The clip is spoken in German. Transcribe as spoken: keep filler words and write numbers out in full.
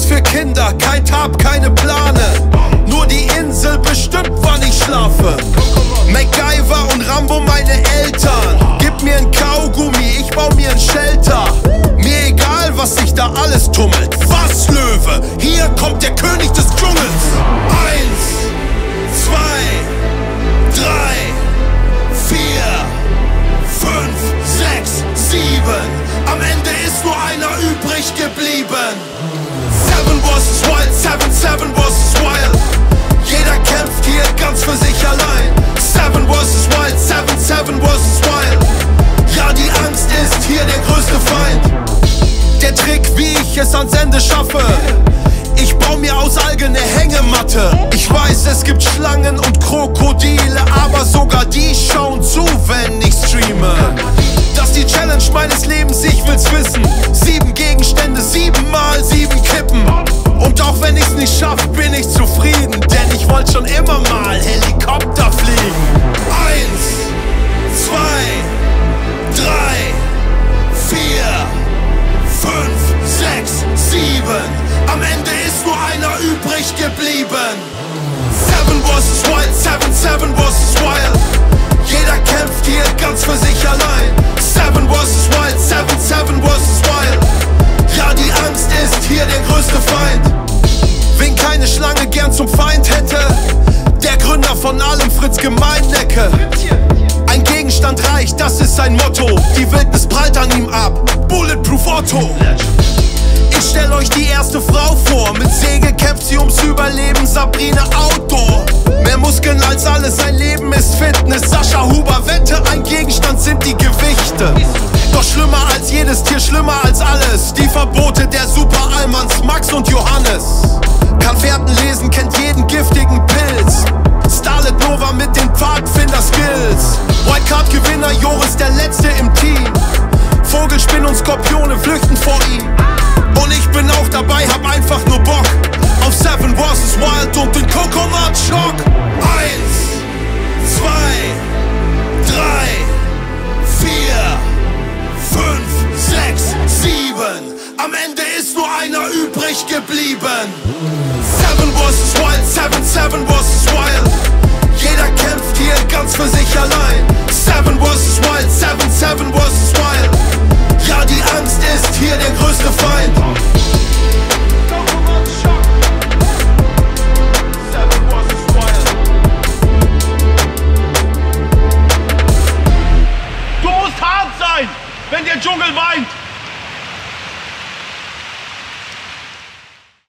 ist für Kinder, kein Tab, keine Plane. Nur die Insel bestimmt, wann ich schlafe. MacGyver und Rambo meine Eltern. Gib mir ein Kaugummi, ich bau mir ein Shelter. Mir egal, was sich da alles tummelt. Was, Löwe? Hier kommt der König des Dschungels. Eins, zwei, drei, vier, fünf, sechs, sieben. Am Ende ist nur einer übrig geblieben. seven versus Wild, seven, seven versus Wild. Jeder kämpft hier ganz für sich allein. seven versus Wild, seven, seven versus Wild. Ja, die Angst ist hier der größte Feind. Der Trick, wie ich es ans Ende schaffe. Ich bau mir aus Algen eine Hängematte. Ich weiß, es gibt Schlangen und Krokodile, aber sogar die schauen zu, wenn ich streame. Das ist die Challenge meines Lebens, ich will's wissen. Sieben Gegenstände, sieben mal sieben Kippen. Und auch wenn ich's nicht schaff, bin ich zufrieden. Denn ich wollte schon immer mal Helikopter fliegen. Eins, zwei, drei, vier, fünf, sechs, sieben. Am Ende ist nur einer übrig geblieben. seven versus Wild, seven, seven versus Wild. Jeder kämpft hier ganz für sich allein. seven versus Wild, seven, seven versus Wild. Ja, die Angst ist hier der größte Feind. Wen keine Schlange gern zum Feind hätte, der Gründer von allem, Fritz Gemeindecke. Ein Gegenstand reicht, das ist sein Motto. Die Wildnis prallt an ihm ab, Bulletproof Otto. Ich stell euch die erste Frau vor, mit Säge kämpft sie ums Überleben, Sabrina Outdoor. Mehr Muskeln als alles, sein Leben ist Fitness. Sascha Huber, Wette, ein Gegenstand sind die Gewichte. Doch schlimmer als jedes Tier, schlimmer als alles. Die Verbote der Super-Allmans, Max und Johannes. Kann Fährten lesen, kennt jeden giftigen Pilz. Starlet Nova mit den Pfadfinder-Skills. Wildcard-Gewinner, Joris der Letzte im Team. Vogelspinnen und Skorpione flüchten vor ihm. Und ich bin auch dabei, hab einfach nur Bock auf seven versus Wild und den Kokomatschock. Eins, zwei, drei, vier, fünf, sechs, sieben. Am Ende ist nur einer übrig geblieben. seven versus Wild, seven, seven versus Wild. Jeder kämpft hier ganz für sich allein. seven versus Wild, seven, seven versus Wild. Ja, die Angst ist hier der größte Feind. Wenn der Dschungel weint!